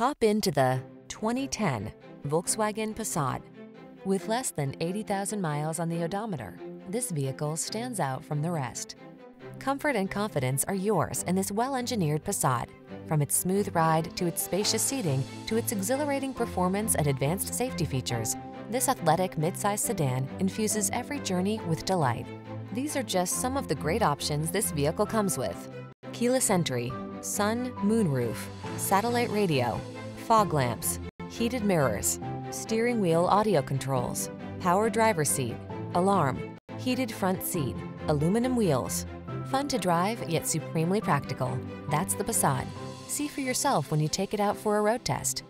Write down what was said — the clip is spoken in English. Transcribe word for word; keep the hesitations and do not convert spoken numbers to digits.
Hop into the twenty ten Volkswagen Passat. With less than eighty thousand miles on the odometer, this vehicle stands out from the rest. Comfort and confidence are yours in this well-engineered Passat. From its smooth ride to its spacious seating to its exhilarating performance and advanced safety features, this athletic midsize sedan infuses every journey with delight. These are just some of the great options this vehicle comes with: keyless entry, sun, moonroof, satellite radio, fog lamps, heated mirrors, steering wheel audio controls, power driver seat, alarm, heated front seat, aluminum wheels. Fun to drive, yet supremely practical. That's the Passat. See for yourself when you take it out for a road test.